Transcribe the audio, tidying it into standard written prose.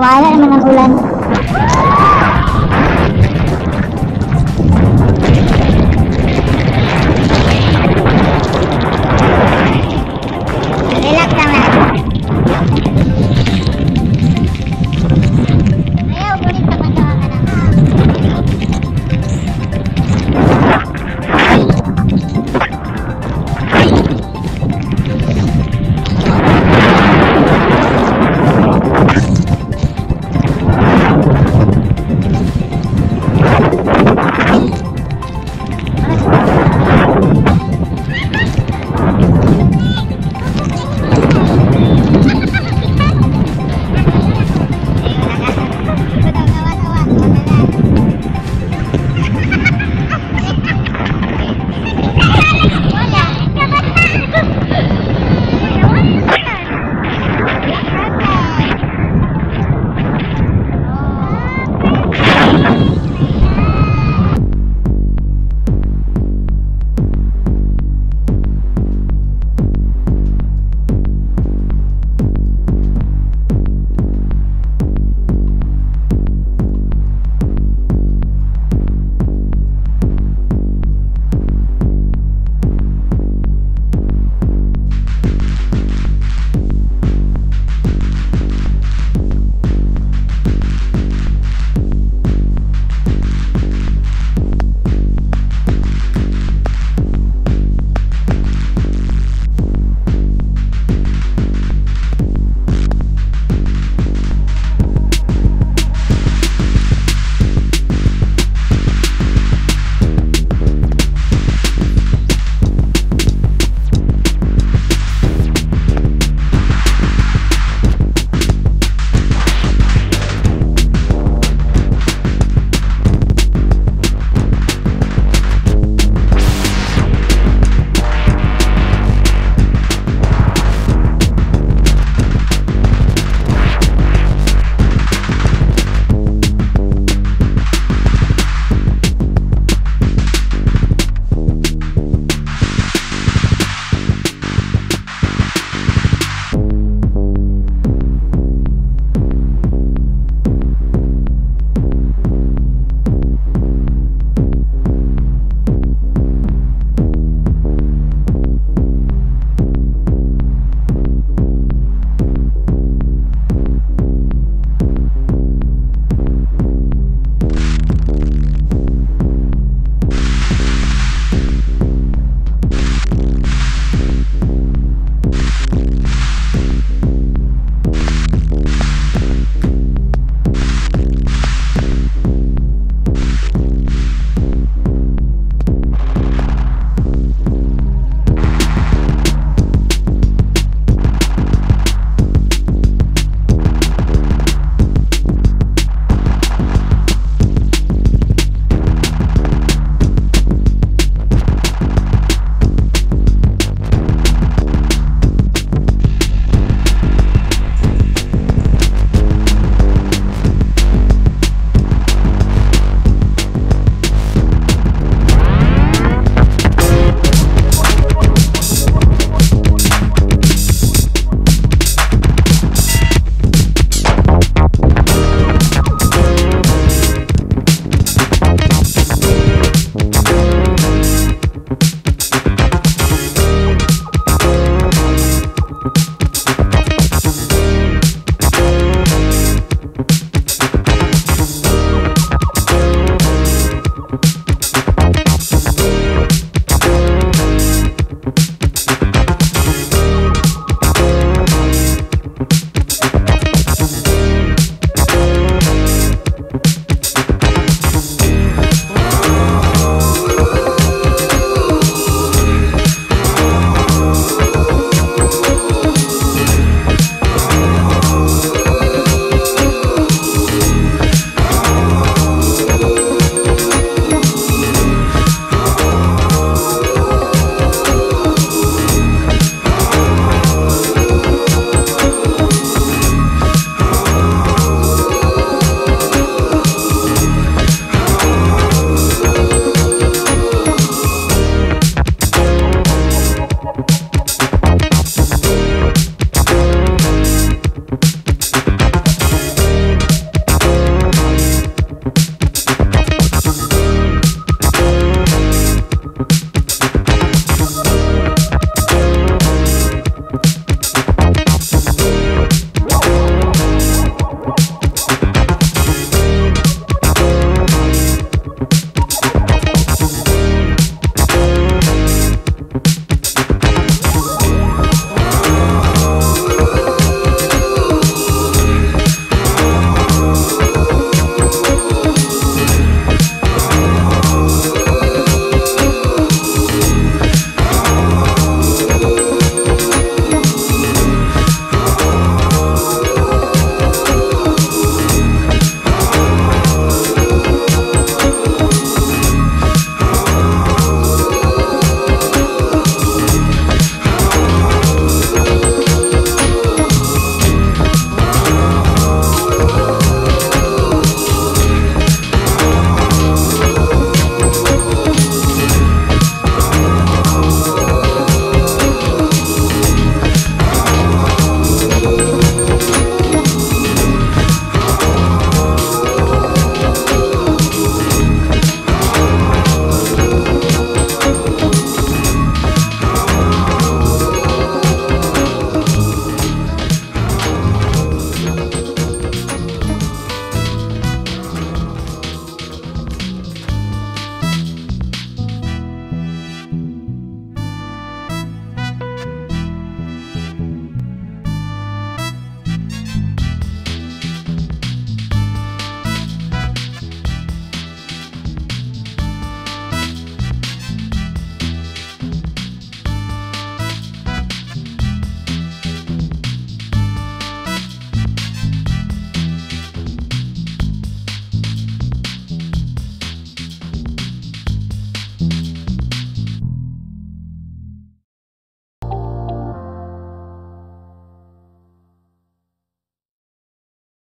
Wala naman ang ulan. Relax lang na. Ayaw, bulit na patawa ka na.